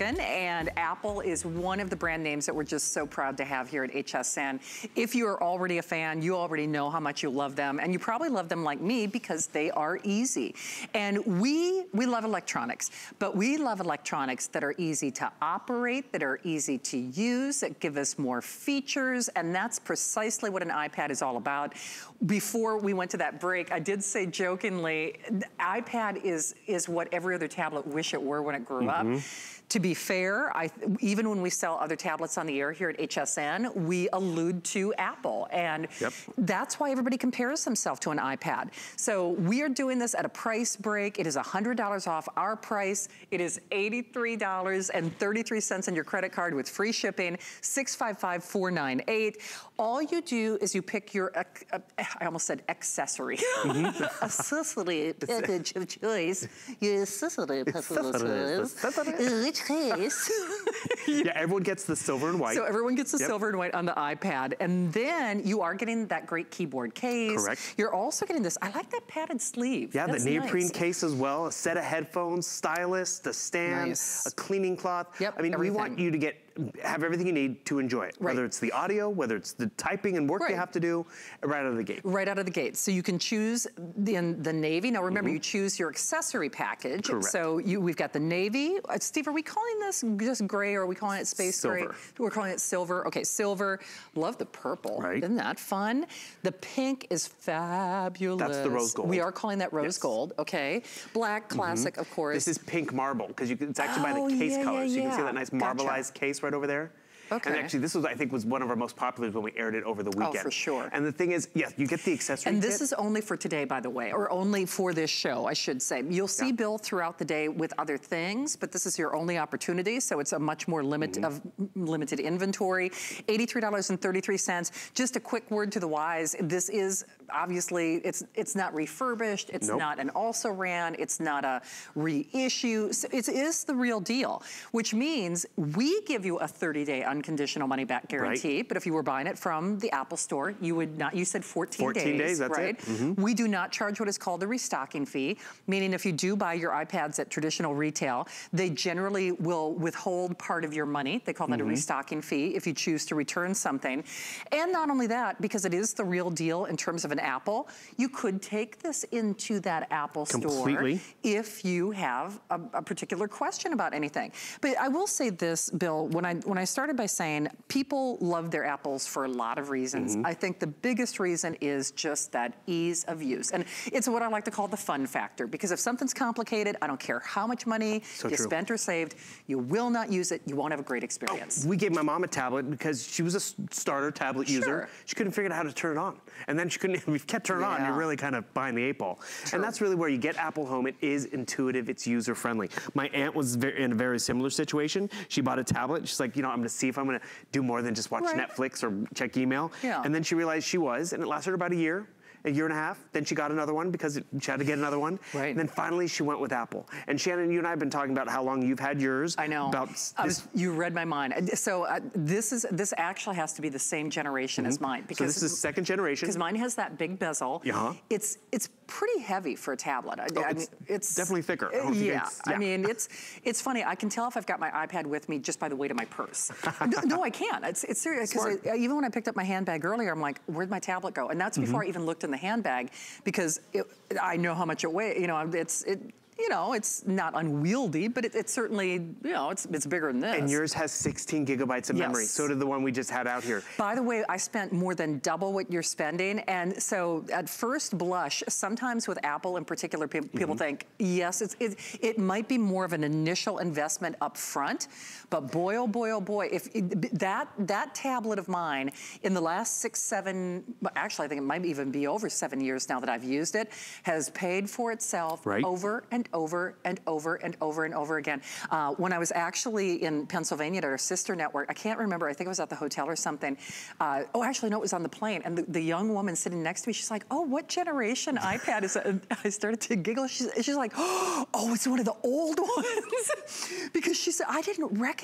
And Apple is one of the brand names that we're just so proud to have here at HSN. If you are already a fan, you already know how much you love them, and you probably love them like me because they are easy. And we love electronics, but we love electronics that are easy to operate, that are easy to use, that give us more features, and that's precisely what an iPad is all about. Before we went to that break, I did say jokingly, iPad is what every other tablet wish it were when it grew up. To be fair, even when we sell other tablets on the air here at HSN, we allude to Apple, and that's why everybody compares themselves to an iPad. So we are doing this at a price break. It is $100 off our price. It is $83.33 on your credit card with free shipping, 655-498. All you do is you pick your, I almost said accessory. Accessory package of choice. Your accessory package of choice. Case. Yeah, everyone gets the silver and white. So everyone gets the silver and white on the iPad. And then you are getting that great keyboard case. Correct. You're also getting this, I like that padded sleeve. Yeah, that's the neoprene case as well, a set of headphones, stylus, the stand, a cleaning cloth. I mean, everything. We want you to have everything you need to enjoy it, whether it's the audio, whether it's the typing and work you have to do right out of the gate. Right out of the gate. So you can choose the navy. Now remember, you choose your accessory package. So we've got the navy. Steve, are we calling this just gray, or are we calling it space gray? We're calling it silver. Okay, silver. Love the purple. Isn't that fun? The pink is fabulous. That's the rose gold. We are calling that rose gold. Okay. Black, classic, of course. This is pink marble, because it's actually by the case color. So you can see that nice marbleized case right over there. Okay. And actually, this was, I think, was one of our most popular when we aired it over the weekend. Oh, for sure. And the thing is, yes, you get the accessory kit. And this is only for today, by the way, or only for this show, I should say. You'll see Bill throughout the day with other things, but this is your only opportunity, so it's a much more limited inventory. $83.33. Just a quick word to the wise. This is, obviously, it's not refurbished. It's not an also-ran. It's not a reissue. So it is the real deal, which means we give you a 30-day unconditional money-back guarantee, but if you were buying it from the Apple Store, you would not, you said 14 days, that's right? We do not charge what is called the restocking fee, meaning if you do buy your iPads at traditional retail, they generally will withhold part of your money. They call that a restocking fee if you choose to return something. And not only that, because it is the real deal in terms of an Apple, you could take this into that Apple Store if you have a particular question about anything. But I will say this, Bill, when I started by saying people love their Apples for a lot of reasons. I think the biggest reason is just that ease of use. And it's what I like to call the fun factor, because if something's complicated, I don't care how much money you spent or saved, you will not use it, you won't have a great experience. We gave my mom a tablet because she was a starter tablet user. She couldn't figure out how to turn it on. And then she couldn't, we kept turning it on, you're really kind of behind the eight ball. And that's really where you get Apple Home. It is intuitive, it's user friendly. My aunt was in a very similar situation. She bought a tablet, she's like, you know, I'm gonna see if I'm gonna do more than just watch Netflix or check email. And then she realized she was, and it lasted about a year and a half. Then she got another one because she had to get another one. And then finally she went with Apple. And Shannon, you and I have been talking about how long you've had yours. I know. About you read my mind. So this actually has to be the same generation as mine. Because so this is second generation. Because mine has that big bezel. It's pretty heavy for a tablet. I mean, it's definitely thicker. I mean, it's funny. I can tell if I've got my iPad with me just by the weight of my purse. No, I can't. It's serious. Because even when I picked up my handbag earlier, I'm like, where'd my tablet go? And that's before I even looked in the handbag, because I know how much it weighs. You know, it's not unwieldy, but it's certainly, you know, it's bigger than this. And yours has 16 gigabytes of memory. So did the one we just had out here. By the way, I spent more than double what you're spending. And so at first blush, sometimes with Apple in particular, people think, yes, it might be more of an initial investment up front, but boy, oh boy, oh boy, if that tablet of mine in the last actually I think it might even be over 7 years now that I've used it, has paid for itself over and over and over and over and over again. When I was actually in Pennsylvania at our sister network, I can't remember, I think it was at the hotel or something. Oh, actually, no, it was on the plane. And the young woman sitting next to me, she's like, oh, what generation iPad is that? And I started to giggle. She's like, oh, it's one of the old ones. Because she said, I didn't recognize,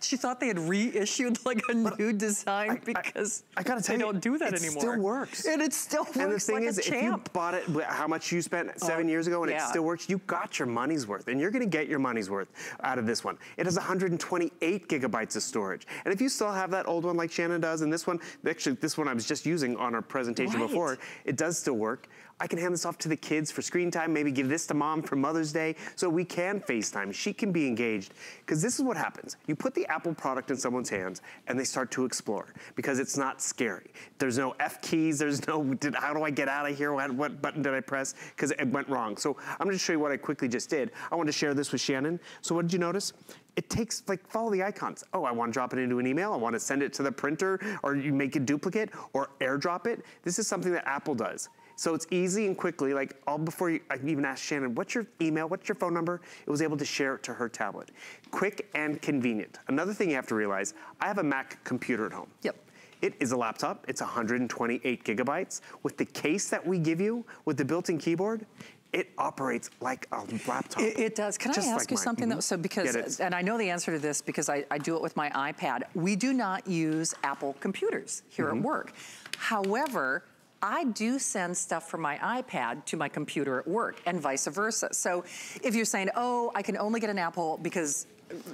she thought they had reissued like a new design because I gotta tell you, don't do that anymore. It still works. And it still works like a champ. And the thing is, if you bought it, how much you spent 7 years ago, and it still works, much, you got your money's worth, and you're gonna get your money's worth out of this one. It has 128 gigabytes of storage. And if you still have that old one like Shannon does, and this one, actually this one I was just using on our presentation before, it does still work. I can hand this off to the kids for screen time, maybe give this to mom for Mother's Day, so we can FaceTime, she can be engaged. Because this is what happens. You put the Apple product in someone's hands and they start to explore because it's not scary. There's no F keys, there's no, how do I get out of here? What button did I press? Because it went wrong. So I'm gonna show you what I quickly just did. I wanted to share this with Shannon. So what did you notice? It takes, like, follow the icons. Oh, I wanna drop it into an email, I wanna send it to the printer, or you make a duplicate, or airdrop it. This is something that Apple does. So it's easy and quickly, like all before you, I even asked Shannon, what's your email, what's your phone number? It was able to share it to her tablet. Quick and convenient. Another thing you have to realize, I have a Mac computer at home. Yep. It is a laptop, it's 128 gigabytes. With the case that we give you, with the built-in keyboard, it operates like a laptop. It does. Can I ask you something though? So because, and I know the answer to this because I do it with my iPad. We do not use Apple computers here at work. However, I do send stuff from my iPad to my computer at work and vice versa. So if you're saying, oh, I can only get an Apple because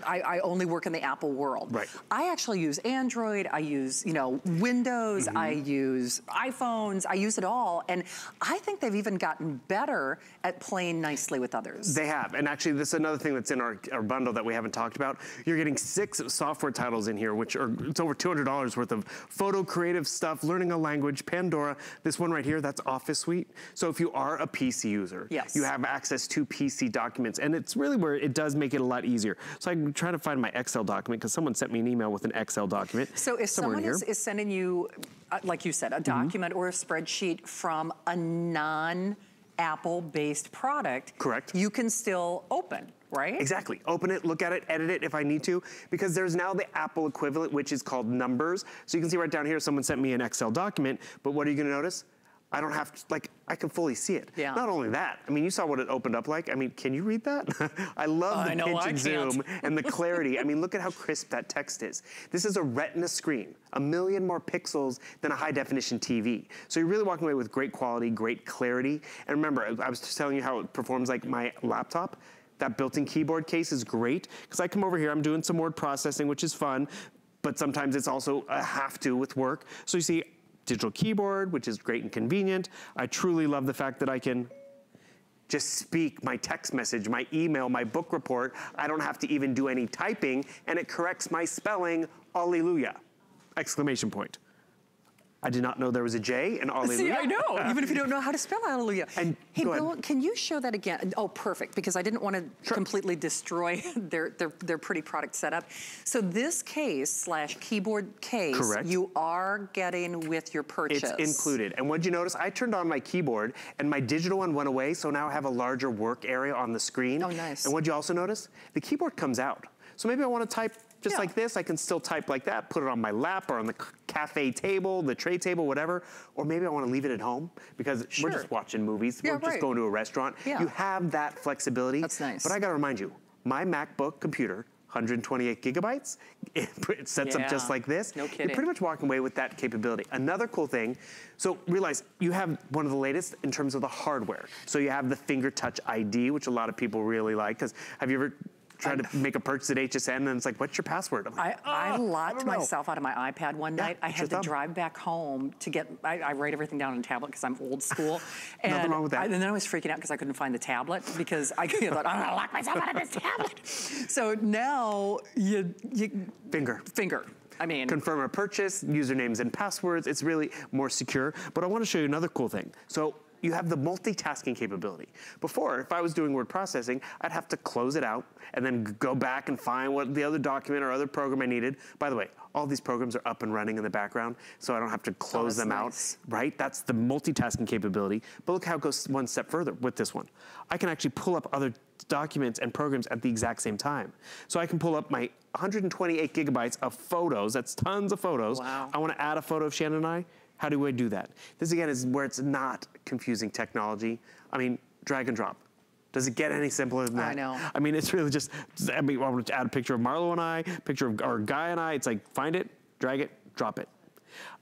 I only work in the Apple world. Right. I actually use Android, I use, you know, Windows, I use iPhones, I use it all. And I think they've even gotten better at playing nicely with others. They have, and actually this is another thing that's in our bundle that we haven't talked about. You're getting 6 software titles in here, which are, it's over $200 worth of photo creative stuff, learning a language, Pandora, this one right here, that's Office Suite. So if you are a PC user, you have access to PC documents, and it's really where it does make it a lot easier. So I'm trying to find my Excel document because someone sent me an email with an Excel document. So if someone is sending you, like you said, a document or a spreadsheet from a non-Apple-based product, you can still open. Right? Exactly. Open it, look at it, edit it if I need to, because there's now the Apple equivalent, which is called Numbers. So you can see right down here, someone sent me an Excel document, but what are you gonna notice? I don't have to, like, I can fully see it. Yeah. Not only that, I mean, you saw what it opened up like. I mean, can you read that? I love the pinch and zoom and the clarity. I mean, look at how crisp that text is. This is a Retina screen, 1 million more pixels than a high definition TV. So you're really walking away with great quality, great clarity. And remember, I was just telling you how it performs like my laptop. That built-in keyboard case is great because I come over here, I'm doing some word processing, which is fun, but sometimes it's also a have to with work. So you see digital keyboard, which is great and convenient. I truly love the fact that I can just speak my text message, my email, my book report. I don't have to even do any typing, and it corrects my spelling, hallelujah, exclamation point. I did not know there was a J in Alleluia. See, I know, even if you don't know how to spell Alleluia. And hey, Bill, can you show that again? Oh, perfect, because I didn't want to completely destroy their pretty product setup. So this case slash keyboard case, you are getting with your purchase. It's included. And what did you notice? I turned on my keyboard and my digital one went away, so now I have a larger work area on the screen. Oh, nice. And what did you also notice? The keyboard comes out. So maybe I want to type just like this, I can still type like that, put it on my lap or on the cafe table, the tray table, whatever. Or maybe I wanna leave it at home because we're just watching movies, we're just going to a restaurant. Yeah. You have that flexibility. That's nice. But I gotta remind you, my MacBook computer, 128 gigabytes, it sets up just like this. No kidding. You're pretty much walking away with that capability. Another cool thing, so realize you have one of the latest in terms of the hardware. So you have the Finger Touch ID, which a lot of people really like, because have you ever tried to make a purchase at HSN and it's like, what's your password? I'm like, I locked myself out of my iPad one night. I had to drive back home to get, I write everything down on a tablet because I'm old school. And nothing wrong with that. And then I was freaking out because I couldn't find the tablet because I thought, I'm gonna lock myself out of this tablet. So now you Finger. I mean, confirm a purchase, usernames and passwords. It's really more secure. But I wanna show you another cool thing. So you have the multitasking capability. Before, if I was doing word processing, I'd have to close it out and then go back and find what the other document or other program I needed. By the way, all these programs are up and running in the background, so I don't have to close them out, right? That's the multitasking capability. But look how it goes one step further with this one. I can actually pull up other documents and programs at the exact same time. So I can pull up my 128 gigabytes of photos, that's tons of photos. Wow. I wanna add a photo of Shannon and I. How do we do that? This again is where it's not confusing technology. I mean, drag and drop. Does it get any simpler than that? I know. I mean, it's really just, I mean, I want to add a picture of Marlo and I, picture of our guy and I. It's like, find it, drag it, drop it.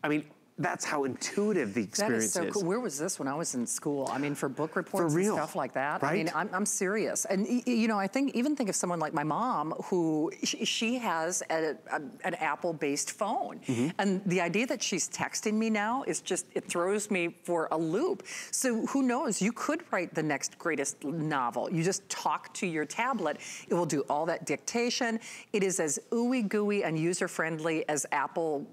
I mean, that's how intuitive the experience is. That is so cool. Where was this when I was in school? I mean, for book reports and stuff like that. Right? I mean, I'm serious. And, you know, I think of someone like my mom, who she has an Apple-based phone. Mm-hmm. And the idea that she's texting me now is just, it throws me for a loop. So who knows? You could write the next greatest novel. You just talk to your tablet. It will do all that dictation. It is as ooey-gooey and user-friendly as Apple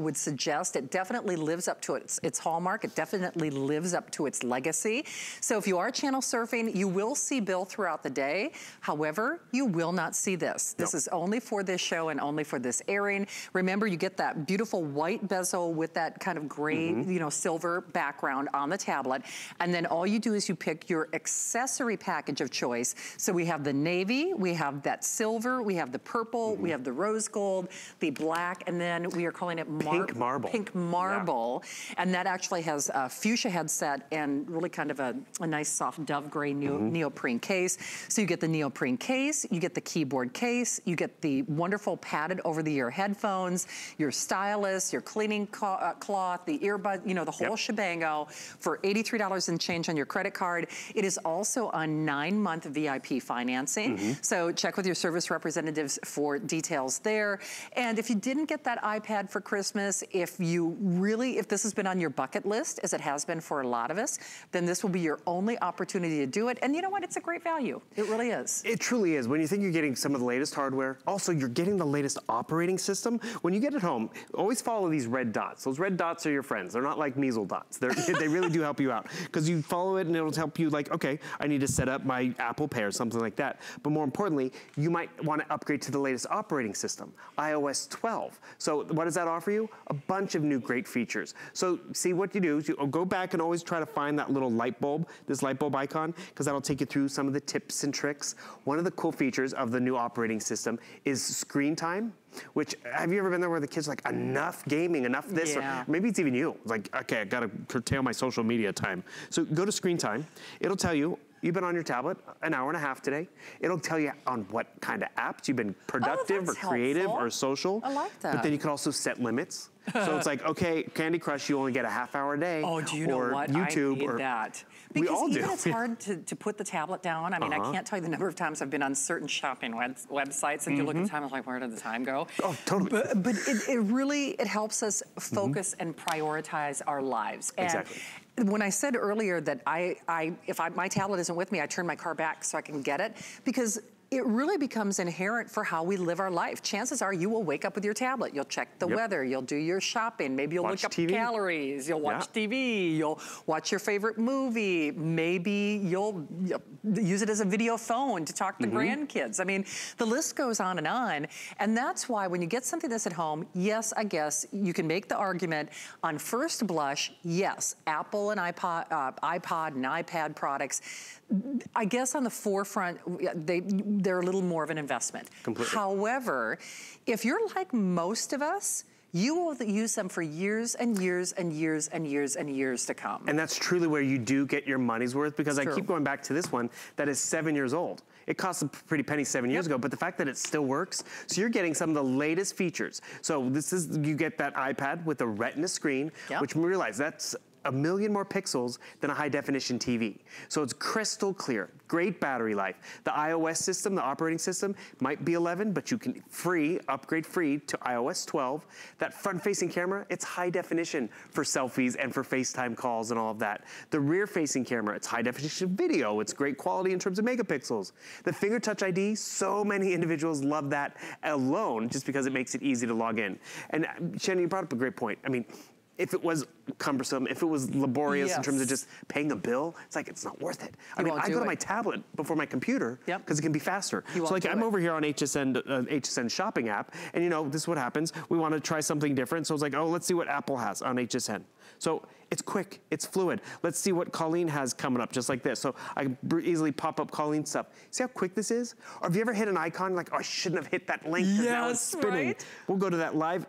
would suggest. It definitely lives up to its hallmark. It definitely lives up to its legacy. So if you are channel surfing, you will see Bill throughout the day. However, you will not see this. This is only for this show and only for this airing. Remember, you get that beautiful white bezel with that kind of gray, you know, silver background on the tablet. And then all you do is you pick your accessory package of choice. So we have the navy, we have that silver, we have the purple, we have the rose gold, the black, and then we are calling it pink marble. Pink marble. Yeah. And that actually has a fuchsia headset and really kind of a nice soft dove gray neoprene case. So you get the neoprene case, you get the keyboard case, you get the wonderful padded over-the-ear headphones, your stylus, your cleaning cloth, the earbud, you know, the whole shebango for $83 and change on your credit card. It is also a 9-month VIP financing. So check with your service representatives for details there. And if you didn't get that iPad for Christmas, if this has been on your bucket list, as it has been for a lot of us, then this will be your only opportunity to do it. And you know what? It's a great value. It really is. It truly is. When you think you're getting some of the latest hardware, also you're getting the latest operating system. When you get it home, always follow these red dots. Those red dots are your friends. They're not like measles dots. They really do help you out, because you follow it and it'll help you, like, okay, I need to set up my Apple Pay or something like that. But more importantly, you might want to upgrade to the latest operating system, iOS 12. So what does that offer you? A bunch of new great features. So see, what you do is you go back and always try to find that little light bulb, this light bulb icon, because that'll take you through some of the tips and tricks. One of the cool features of the new operating system is screen time. Which, have you ever been there where the kids are like, enough gaming, enough this? Or maybe it's even you. It's like, okay, I gotta curtail my social media time. So go to screen time. It'll tell you, you've been on your tablet an hour and a half today. It'll tell you on what kind of apps you've been productive or creative or social. I like that. But then you can also set limits. So it's like, okay, Candy Crush, you only get a half hour a day. Oh, do you know what? YouTube, I need that. Because we all do. It's hard to put the tablet down. I mean, I can't tell you the number of times I've been on certain shopping websites, and you look at the time, I'm like, where did the time go? Oh, totally. But it really, it helps us focus and prioritize our lives. And when I said earlier that if my tablet isn't with me, I turn my car back so I can get it, because it really becomes inherent for how we live our life. Chances are you will wake up with your tablet. You'll check the weather. You'll do your shopping. Maybe you'll look up calories. You'll watch TV. You'll watch your favorite movie. Maybe you'll use it as a video phone to talk to grandkids. I mean, the list goes on. And that's why when you get something that's at home, yes, I guess you can make the argument on first blush, yes, Apple and iPad products, I guess on the forefront, they're a little more of an investment. Completely. However, if you're like most of us, you will use them for years and years and years and years and years to come. And that's truly where you do get your money's worth, because I keep going back to this one that is 7 years old. It cost a pretty penny 7 years ago, but the fact that it still works, so you're getting some of the latest features. So this is, you get that iPad with a retina screen, which we realize that's a million more pixels than a high definition TV. So it's crystal clear, great battery life. The iOS system, the operating system, might be 11, but you can upgrade free to iOS 12. That front facing camera, it's high definition for selfies and for FaceTime calls and all of that. The rear facing camera, it's high definition video. It's great quality in terms of megapixels. The finger touch ID, so many individuals love that alone just because it makes it easy to log in. And Shannon, you brought up a great point. I mean, if it was cumbersome, if it was laborious in terms of just paying a bill, it's like, it's not worth it. I mean, I go to my tablet before my computer because it can be faster. So like, I'm over here on HSN shopping app, and you know, this is what happens. We want to try something different. So it's like, oh, let's see what Apple has on HSN. So it's quick, it's fluid. Let's see what Colleen has coming up, just like this. So I easily pop up Colleen's stuff. See how quick this is? Or have you ever hit an icon like, oh, I shouldn't have hit that link because now it's spinning. We'll go to that live.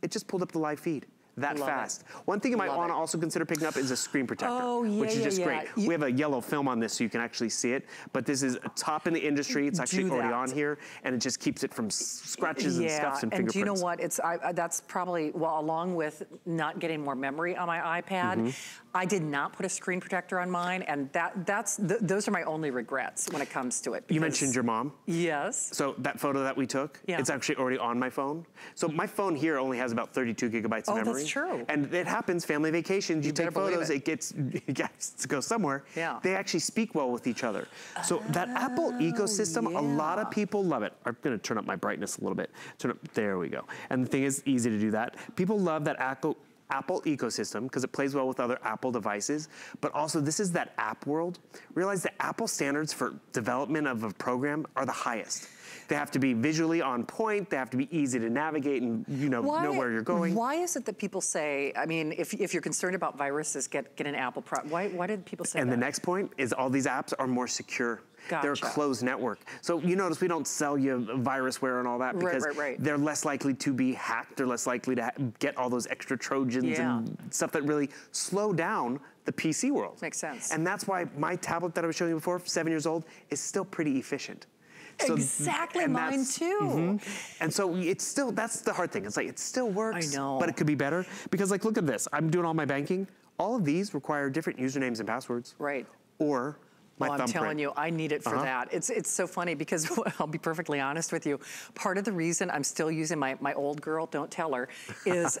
It just pulled up the live feed. that fast. One thing you might want to also consider picking up is a screen protector, which is just great. We have a yellow film on this so you can actually see it, but this is top in the industry. It's actually already on here, and it just keeps it from scratches and scuffs and fingerprints. And do you know what? It's that's probably, well, along with not getting more memory on my iPad, I did not put a screen protector on mine, and those are my only regrets when it comes to it. You mentioned your mom. Yes. So that photo that we took, it's actually already on my phone. So my phone here only has about 32 gigabytes of memory. That's true. And it happens, family vacations, you take photos, it gets to go somewhere. Yeah. They actually speak well with each other. So that Apple ecosystem, a lot of people love it. I'm gonna turn up my brightness a little bit. Turn up, there we go. And the thing is, easy to do that. People love that Apple ecosystem because it plays well with other Apple devices, but also this is that app world. Realize that Apple standards for development of a program are the highest. They have to be visually on point, they have to be easy to navigate and know where you're going. Why is it that people say, I mean, if you're concerned about viruses, get an Apple product. Why did people say that? And the next point is all these apps are more secure. Gotcha. They're a closed network. So you notice we don't sell you virusware and all that because they're less likely to be hacked. They're less likely to get all those extra Trojans and stuff that really slow down the PC world. Makes sense. And that's why my tablet that I was showing you before, 7 years old, is still pretty efficient. So exactly, mine too. And so it's still, that's the hard thing. It's like, it still works, but it could be better. Because like, look at this, I'm doing all my banking. All of these require different usernames and passwords. Right. Or my thumbprint. I'm telling you, I need it for that. It's so funny because I'll be perfectly honest with you. Part of the reason I'm still using my old girl, don't tell her, is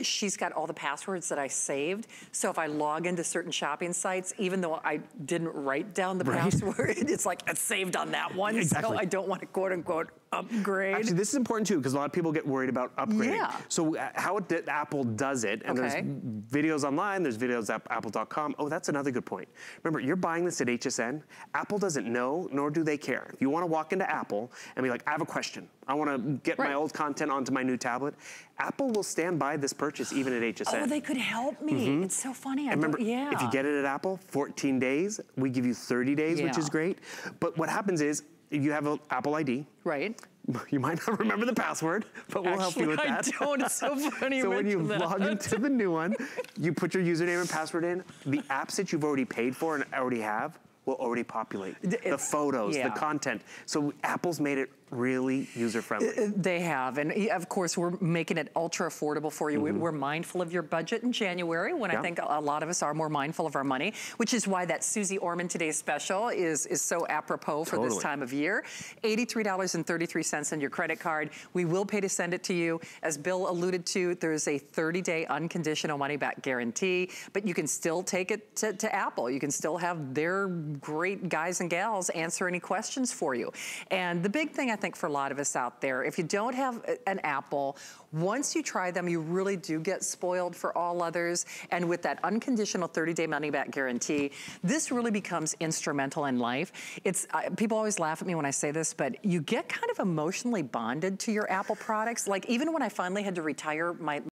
she's got all the passwords that I saved. So if I log into certain shopping sites, even though I didn't write down the password, it's like it's saved on that one. Exactly. So I don't want to quote unquote upgrade. Actually, this is important too because a lot of people get worried about upgrading. Yeah. So how Apple does it, and there's videos online, there's videos at apple.com. Oh, that's another good point. Remember, you're buying this at HSN. Apple doesn't know, nor do they care. If you want to walk into Apple and be like, I have a question. I want to get my old content onto my new tablet. Apple will stand by this purchase even at HSN. Oh, they could help me. It's so funny. And remember, if you get it at Apple, 14 days. We give you 30 days, which is great. But what happens is, if you have an Apple ID. Right. You might not remember the password, but we'll help you with that. I don't, it's so funny. So when you log into the new one, you put your username and password in, the apps that you've already paid for and already have will already populate. The photos, the content. So Apple's made it really user-friendly. They have, and of course we're making it ultra affordable for you. We're mindful of your budget in January when I think a lot of us are more mindful of our money, which is why that Susie Orman Today's Special is so apropos for this time of year. $83.33 on your credit card. We will pay to send it to you. As Bill alluded to, there's a 30-day unconditional money-back guarantee, but you can still take it to Apple. You can still have their great guys and gals answer any questions for you. And the big thing I think for a lot of us out there, if you don't have an Apple, once you try them, you really do get spoiled for all others. And with that unconditional 30-day money-back guarantee, this really becomes instrumental in life. It's people always laugh at me when I say this, but you get kind of emotionally bonded to your Apple products. Like even when I finally had to retire my